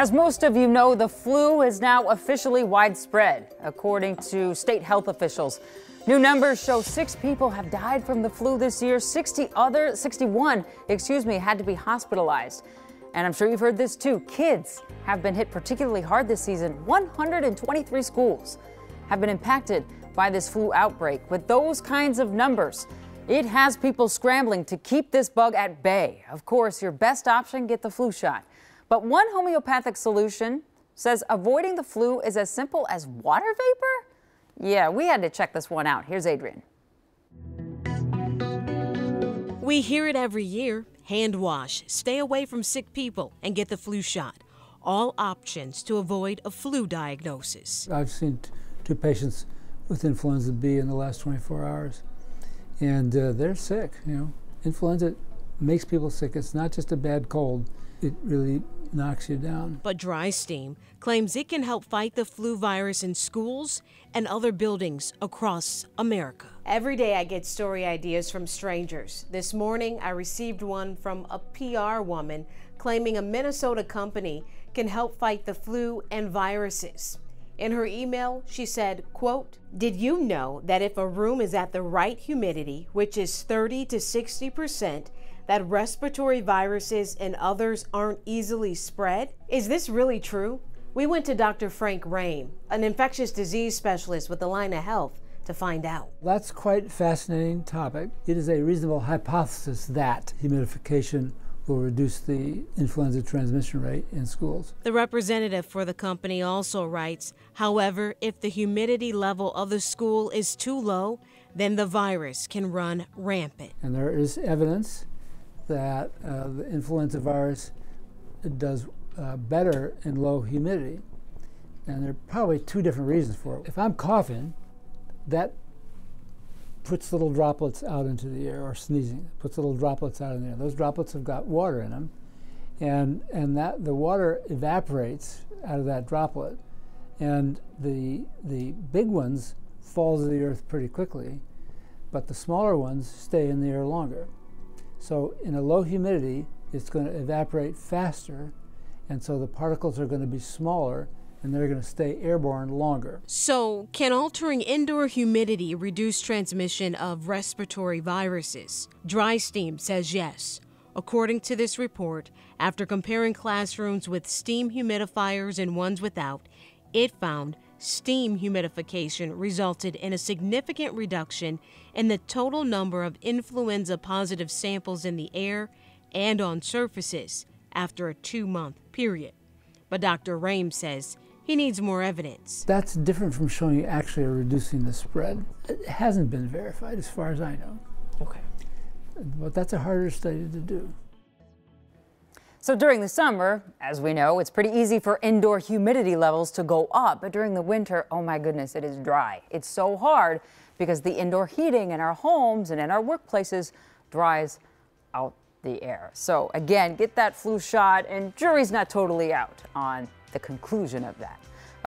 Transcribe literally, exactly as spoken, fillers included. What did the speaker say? As most of you know, the flu is now officially widespread, according to state health officials. New numbers show six people have died from the flu this year. sixty other, sixty-one, excuse me, had to be hospitalized. And I'm sure you've heard this too. Kids have been hit particularly hard this season. one hundred twenty-three schools have been impacted by this flu outbreak. With those kinds of numbers, it has people scrambling to keep this bug at bay. Of course, your best option, get the flu shot. But one homeopathic solution says avoiding the flu is as simple as water vapor? Yeah, we had to check this one out. Here's Adrian. We hear it every year. Hand wash, stay away from sick people, and get the flu shot. All options to avoid a flu diagnosis. I've seen two patients with influenza B in the last twenty-four hours, and uh, they're sick, you know. Influenza makes people sick. It's not just a bad cold. It really knocks you down. But Dry Steam claims it can help fight the flu virus in schools and other buildings across America. Every day I get story ideas from strangers. This morning I received one from a P R woman claiming a Minnesota company can help fight the flu and viruses. In her email, she said, quote, "Did you know that if a room is at the right humidity, which is thirty to sixty percent, that respiratory viruses and others aren't easily spread? Is this really true?" We went to Doctor Frank Rhame, an infectious disease specialist with Allina Health, to find out. That's quite a fascinating topic. It is a reasonable hypothesis that humidification will reduce the influenza transmission rate in schools. The representative for the company also writes, however, if the humidity level of the school is too low, then the virus can run rampant. And there is evidence that uh, the influenza virus does uh, better in low humidity. And there are probably two different reasons for it. If I'm coughing, that puts little droplets out into the air, or sneezing, puts little droplets out in the air. Those droplets have got water in them, and, and that the water evaporates out of that droplet, and the, the big ones fall to the earth pretty quickly, but the smaller ones stay in the air longer. So in a low humidity, it's going to evaporate faster, and so the particles are going to be smaller, and they're going to stay airborne longer. So can altering indoor humidity reduce transmission of respiratory viruses? Dry Steam says yes. According to this report, after comparing classrooms with steam humidifiers and ones without, it found steam humidification resulted in a significant reduction in the total number of influenza-positive samples in the air and on surfaces after a two-month period. But Doctor Rhame says he needs more evidence. That's different from showing you actually reducing the spread. It hasn't been verified as far as I know. Okay. But that's a harder study to do. So during the summer, as we know, it's pretty easy for indoor humidity levels to go up. But during the winter, oh my goodness, it is dry. It's so hard because the indoor heating in our homes and in our workplaces dries out the air. So again, get that flu shot, and jury's not totally out on the conclusion of that.